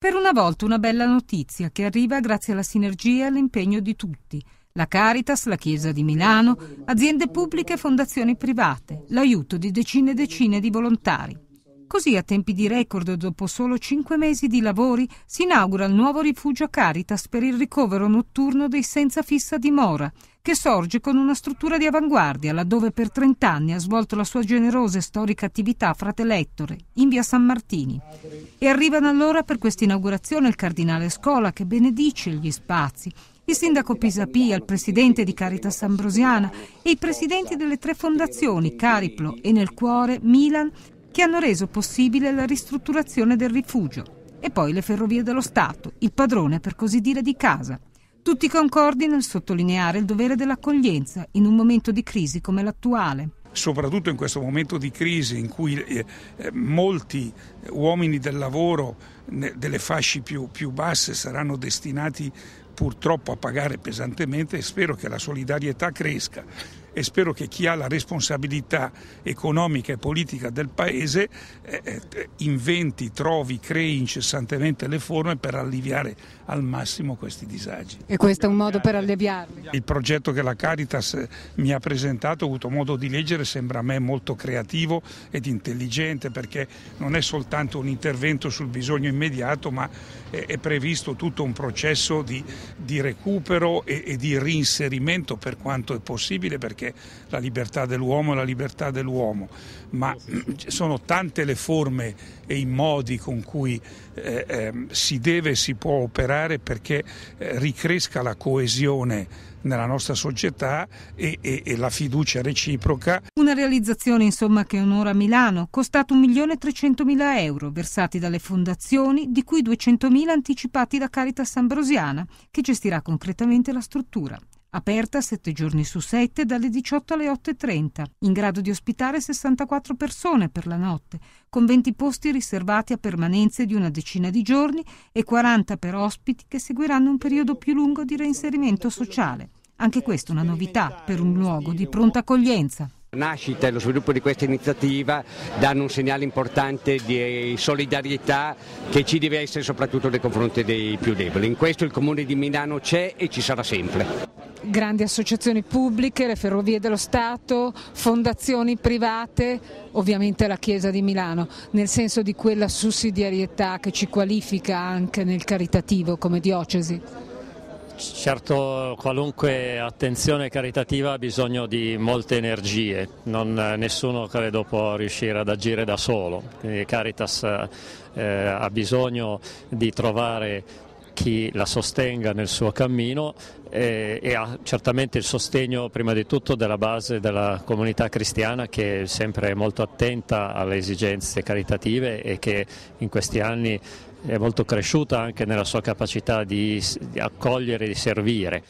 Per una volta una bella notizia che arriva grazie alla sinergia e all'impegno di tutti. La Caritas, la Chiesa di Milano, aziende pubbliche e fondazioni private, l'aiuto di decine e decine di volontari. Così a tempi di record, dopo solo 5 mesi di lavori, si inaugura il nuovo rifugio Caritas per il ricovero notturno dei senza fissa dimora, che sorge con una struttura di avanguardia, laddove per 30 anni ha svolto la sua generosa e storica attività frate Lettore, in via Sammartini. E arrivano allora per questa inaugurazione il cardinale Scola, che benedice gli spazi, il sindaco Pisapia, il presidente di Caritas Ambrosiana e i presidenti delle 3 fondazioni, Cariplo e nel cuore Milan, che hanno reso possibile la ristrutturazione del rifugio, e poi le Ferrovie dello Stato, il padrone per così dire di casa. Tutti concordi nel sottolineare il dovere dell'accoglienza in un momento di crisi come l'attuale. Soprattutto in questo momento di crisi in cui molti uomini del lavoro delle fasce più basse saranno destinati purtroppo a pagare pesantemente, spero che la solidarietà cresca e spero che chi ha la responsabilità economica e politica del Paese inventi, trovi, crei incessantemente le forme per alleviare al massimo questi disagi. E questo è un modo per alleviarli? Il progetto che la Caritas mi ha presentato, ho avuto modo di leggere, sembra a me molto creativo ed intelligente, perché non è soltanto un intervento sul bisogno immediato, ma è previsto tutto un processo di recupero e di reinserimento per quanto è possibile, perché la libertà dell'uomo è la libertà dell'uomo, ma sono tante le forme e i modi con cui si deve e si può operare perché ricresca la coesione nella nostra società e la fiducia reciproca. Una realizzazione insomma che onora Milano, costata 1.300.000 euro versati dalle fondazioni, di cui 200.000 anticipati da Caritas Ambrosiana, che gestirà concretamente la struttura. Aperta 7 giorni su 7 dalle 18 alle 8:30, in grado di ospitare 64 persone per la notte, con 20 posti riservati a permanenze di una decina di giorni e 40 per ospiti che seguiranno un periodo più lungo di reinserimento sociale. Anche questa è una novità per un luogo di pronta accoglienza. La nascita e lo sviluppo di questa iniziativa danno un segnale importante di solidarietà che ci deve essere soprattutto nei confronti dei più deboli. In questo il Comune di Milano c'è e ci sarà sempre. Grandi associazioni pubbliche, le Ferrovie dello Stato, fondazioni private, ovviamente la Chiesa di Milano, nel senso di quella sussidiarietà che ci qualifica anche nel caritativo come diocesi. Certo, qualunque attenzione caritativa ha bisogno di molte energie, nessuno credo può riuscire ad agire da solo, quindi Caritas ha bisogno di trovare chi la sostenga nel suo cammino e ha certamente il sostegno prima di tutto della base della comunità cristiana, che è sempre molto attenta alle esigenze caritative e che in questi anni è molto cresciuta anche nella sua capacità di accogliere e di servire.